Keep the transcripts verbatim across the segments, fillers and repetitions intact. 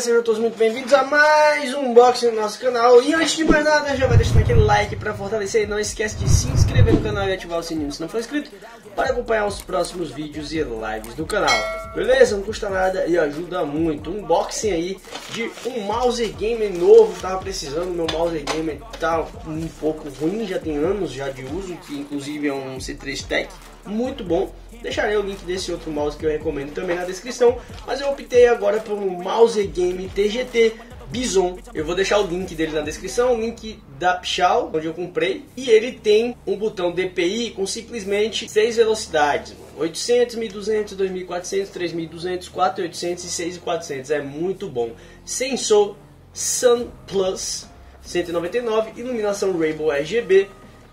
sejam todos muito bem-vindos a mais um unboxing do nosso canal. E antes de mais nada, já vai deixando aquele like para fortalecer. E não esquece de se inscrever no canal e ativar o sininho se não for inscrito, para acompanhar os próximos vídeos e lives do canal. Beleza? Não custa nada e ajuda muito. Um unboxing aí de um mouse gamer novo. Tava precisando, meu mouse gamer tá um pouco ruim, já tem anos já de uso, que inclusive é um C três Tech. Muito bom, deixarei o link desse outro mouse que eu recomendo também na descrição, mas eu optei agora por um mouse game T G T Bizon. Eu vou deixar o link dele na descrição, o link da Pichau, onde eu comprei, e ele tem um botão D P I com simplesmente seis velocidades, oitocentos, mil e duzentos, dois mil e quatrocentos, três mil e duzentos, quatro mil e oitocentos e seis mil e quatrocentos, é muito bom. Sensor Sun Plus cento e noventa e nove, iluminação Rainbow R G B,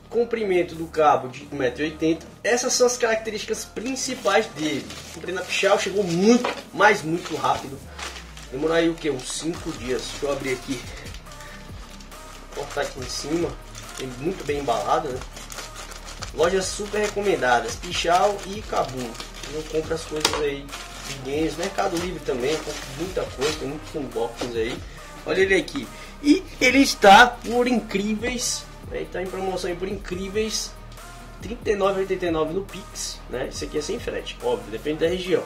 comprimento do cabo de um metro e oitenta. Essas são as características principais dele. Comprei na Pichau, chegou muito, mas muito rápido. Demorou aí o que? Uns cinco dias. Deixa eu abrir aqui, cortar aqui em cima. Ele muito bem embalado, né? Lojas super recomendadas, Pichau e Cabum. Eu compro as coisas aí de games, Mercado Livre também, eu compro muita coisa, tem muitos unboxings aí. Olha ele aqui. E ele está por incríveis, aí tá em promoção aí por incríveis trinta e nove reais e oitenta e nove centavos no Pix, né? Isso aqui é sem frete, óbvio, depende da região.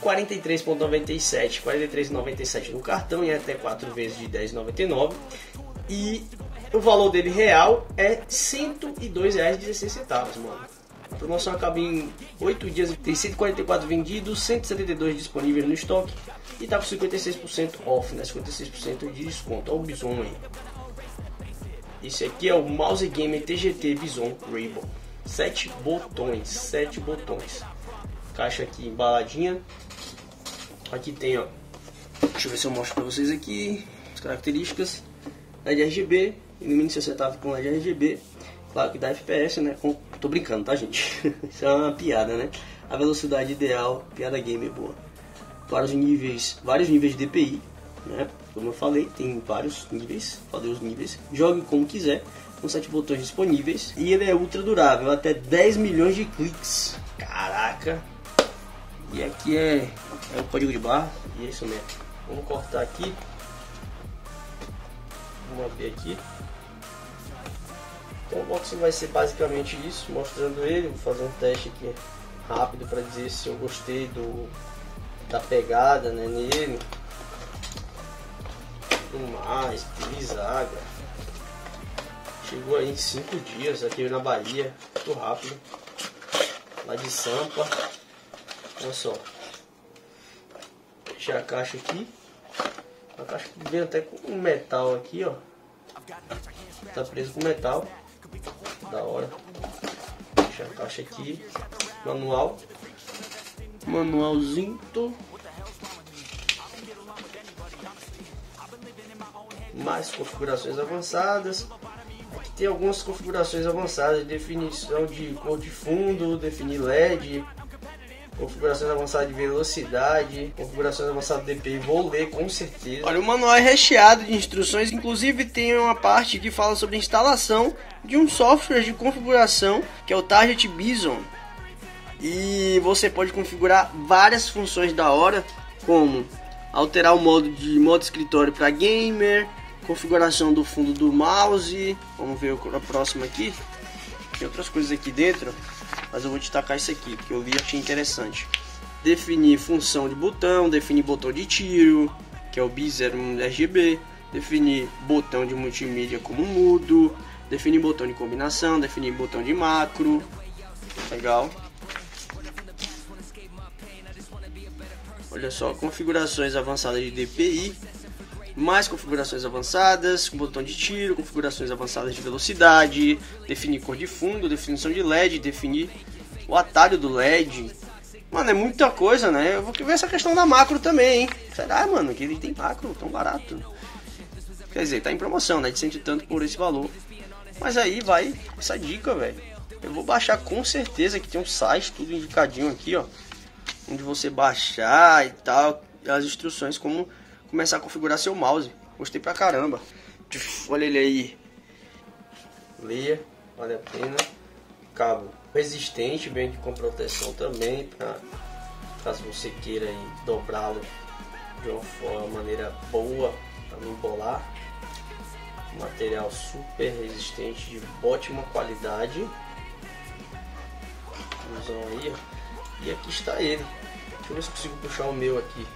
quarenta e três reais e noventa e sete centavos, quarenta e três reais e noventa e sete centavos no cartão e até quatro vezes de dez reais e noventa e nove centavos. E o valor dele real é cento e dois reais e dezesseis centavos, mano. A promoção acaba em oito dias, tem cento e quarenta e quatro vendidos, cento e setenta e dois disponíveis no estoque e tá com cinquenta e seis por cento off, né? cinquenta e seis por cento de desconto. Olha o Bizon aí. Esse aqui é o mouse gamer T G T Bizon Rainbow, sete botões, sete botões. Caixa aqui embaladinha. Aqui tem, ó, deixa eu ver se eu mostro pra vocês aqui as características. L E D R G B, ilumina sessenta com L E D R G B. Claro que dá F P S, né? Com... Tô brincando, tá, gente? Isso é uma piada, né? A velocidade ideal, piada gamer boa. Vários níveis, vários níveis de D P I, né? Como eu falei, tem vários níveis, falei os níveis, jogue como quiser, com sete botões disponíveis, e ele é ultra durável, até dez milhões de cliques, caraca. E aqui é, é o código de barra, e é isso mesmo. Vamos cortar aqui, vamos abrir aqui. Então o box vai ser basicamente isso, mostrando ele. Vou fazer um teste aqui rápido para dizer se eu gostei do, da pegada, né, nele. Mais, zigue-zague. Chegou aí em cinco dias, aqui na Bahia, muito rápido. Lá de Sampa. Olha só. Deixei a caixa aqui. A caixa veio até com metal aqui, ó. Tá preso com metal. Da hora. Deixei a caixa aqui. Manual. Manualzinho. Mais configurações avançadas. Aqui tem algumas configurações avançadas, definição de cor de fundo, definir L E D, configurações avançadas de velocidade, configurações avançadas de D P I, vou ler com certeza. Olha, o manual é recheado de instruções, inclusive tem uma parte que fala sobre a instalação de um software de configuração, que é o Target Bizon, e você pode configurar várias funções da hora, como alterar o modo de modo escritório para gamer, configuração do fundo do mouse. Vamos ver a próxima aqui. Tem outras coisas aqui dentro, mas eu vou destacar isso aqui que eu vi e achei interessante. Definir função de botão, definir botão de tiro, que é o B zero um R G B, definir botão de multimídia como mudo, definir botão de combinação, definir botão de macro. Legal. Olha só, configurações avançadas de D P I, mais configurações avançadas, com botão de tiro, configurações avançadas de velocidade, definir cor de fundo, definição de L E D, definir o atalho do L E D. Mano, é muita coisa, né? Eu vou ver essa questão da macro também, hein? Será, mano, que ele tem macro tão barato? Quer dizer, tá em promoção, né? De cento e tanto por esse valor. Mas aí vai essa dica, velho. Eu vou baixar com certeza, que tem um site, tudo indicadinho aqui, ó, onde você baixar e tal, as instruções como começar a configurar seu mouse. Gostei pra caramba. Olha ele aí. Leia, vale a pena. Cabo resistente, bem que com proteção também, pra, caso você queira dobrá-lo de uma maneira boa para não embolar. Material super resistente, de ótima qualidade. Aí, e aqui está ele. Deixa eu ver se consigo puxar o meu aqui.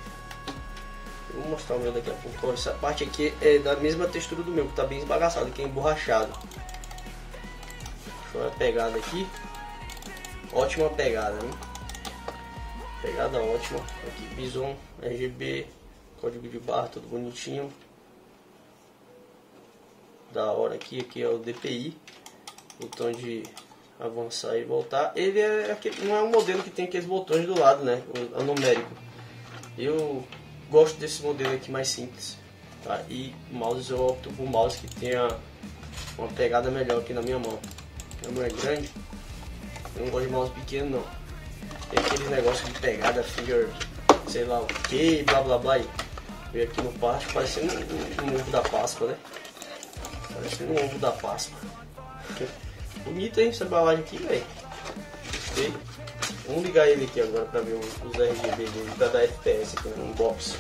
Eu vou mostrar o meu daqui a pouco. Essa parte aqui é da mesma textura do meu, que está bem esbagaçado, que é emborrachado. Deixa eu ver a pegada aqui. Ótima pegada, né? Pegada ótima. Aqui Bizon, R G B, código de barra, tudo bonitinho. Da hora aqui, aqui é o D P I, botão de avançar e voltar. Ele é aquele, não é um modelo que tem aqueles botões do lado, né? O numérico. Eu gosto desse modelo aqui mais simples, tá? E mouse, eu opto por mouse que tenha uma pegada melhor aqui na minha mão. Minha mão é grande, eu não gosto de mouse pequeno não. Tem aqueles negócios de pegada, finger, sei lá o que, blá blá blá. Veio aqui no plástico, parecendo um, um ovo da Páscoa, né? Parecendo um ovo da Páscoa. Bonito, hein, essa embalagem aqui, velho. Gostei. Vamos ligar ele aqui agora pra ver os R G B dele, pra dar F P S aqui no unboxing.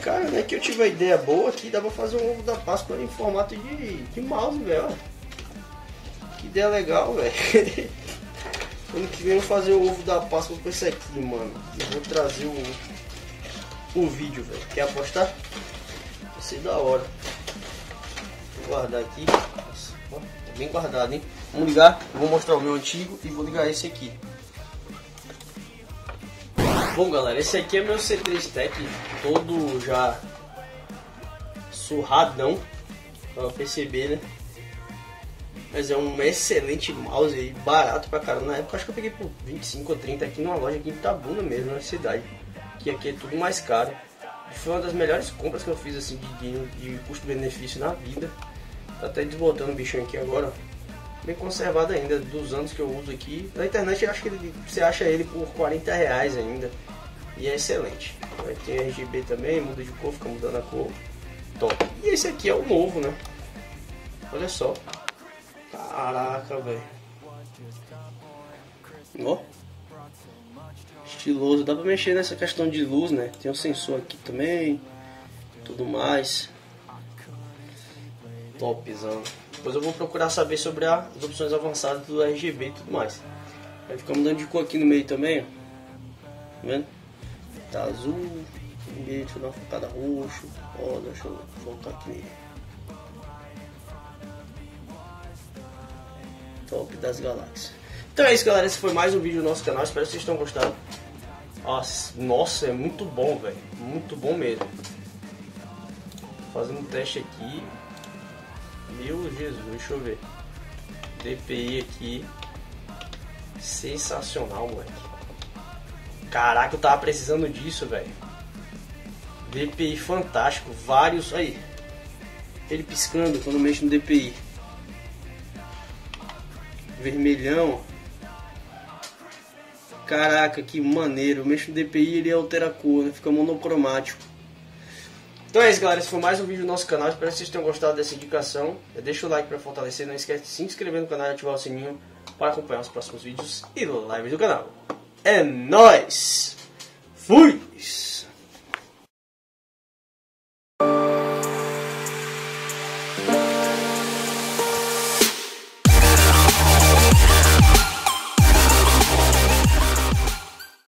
Cara, né, que eu tive uma ideia boa aqui, dá pra fazer um ovo da Páscoa em formato de, de mouse, velho. Que ideia legal, velho. Ano que vem eu vou fazer o ovo da Páscoa com esse aqui, mano. Eu vou trazer o... o vídeo, velho. Quer apostar? Vai ser da hora. Vou guardar aqui. Nossa, ó, tá bem guardado, hein? Vamos ligar. Eu vou mostrar o meu antigo e vou ligar esse aqui. Bom, galera, esse aqui é meu C três Tech, todo já surradão, pra perceber, né? Mas é um excelente mouse aí, barato pra caramba. Na época acho que eu peguei por vinte e cinco ou trinta aqui numa loja aqui em Itabuna mesmo, na cidade. Que aqui é tudo mais caro. Foi uma das melhores compras que eu fiz assim de, de custo-benefício na vida. Tá até desbotando o bichão aqui agora. Bem conservado ainda, dos anos que eu uso aqui. Na internet eu acho que ele, você acha ele por quarenta reais ainda. E é excelente. Vai ter R G B também, muda de cor, fica mudando a cor. Top. E esse aqui é o novo, né? Olha só. Caraca, velho. Ó. Estiloso. Dá pra mexer nessa questão de luz, né? Tem um sensor aqui também. Tudo mais. Topzão. Depois eu vou procurar saber sobre as opções avançadas do R G B e tudo mais. Vai ficar mudando de cor aqui no meio também. Tá vendo? Tá azul. Deixa eu dar uma focada roxo. Ó, deixa eu voltar aqui nele. Top das galáxias. Então é isso, galera, esse foi mais um vídeo do nosso canal, espero que vocês tenham gostado. Nossa, é muito bom, velho, muito bom mesmo. Fazendo um teste aqui. Meu Jesus, deixa eu ver. D P I aqui. Sensacional, moleque. Caraca, eu tava precisando disso, velho. D P I fantástico, vários, aí. Ele piscando quando mexe no D P I. Vermelhão. Caraca, que maneiro. Eu mexo no D P I, ele altera a cor, né? Fica monocromático. Então é isso, galera, esse foi mais um vídeo do nosso canal. Espero que vocês tenham gostado dessa indicação. Deixa o like para fortalecer, não esquece de se inscrever no canal e ativar o sininho para acompanhar os próximos vídeos e lives do canal. É nóis! Fui!